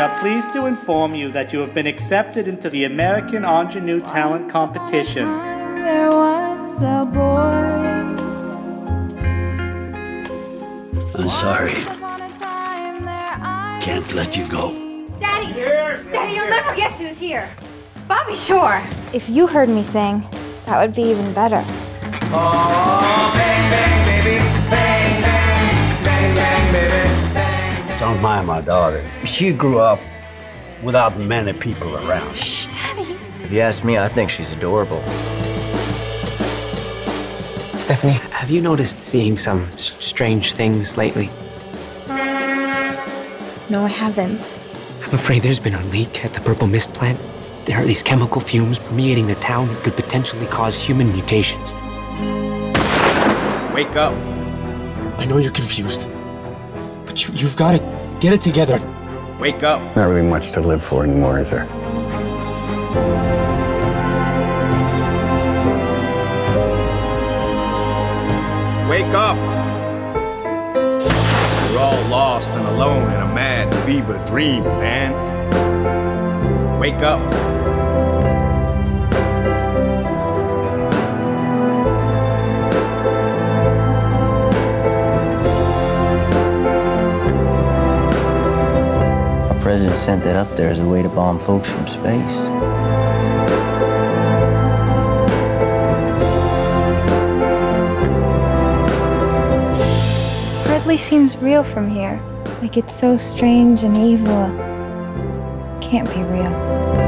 we are pleased to inform you that you have been accepted into the American Ingenue Talent Competition. There was a boy. I'm sorry. Can't let you go. Daddy! Daddy, you'll never guess who's here. Bobby Shore. If you heard me sing, that would be even better. Oh, bang, bang, baby. Bang, bang. Bang, bang, baby. Bang, bang. Don't mind my daughter. She grew up without many people around. Shh, Daddy. If you ask me, I think she's adorable. Stephanie, have you noticed seeing some strange things lately? No, I haven't. I'm afraid there's been a leak at the Purple Mist plant. There are these chemical fumes permeating the town that could potentially cause human mutations. Wake up. I know you're confused, but you've got to get it together. Wake up. Not really much to live for anymore, is there? Wake up. We're all lost and alone in a mad fever dream, man. Wake up. Our president sent that up there as a way to bomb folks from space. Hardly seems real from here. Like it's so strange and evil. Can't be real.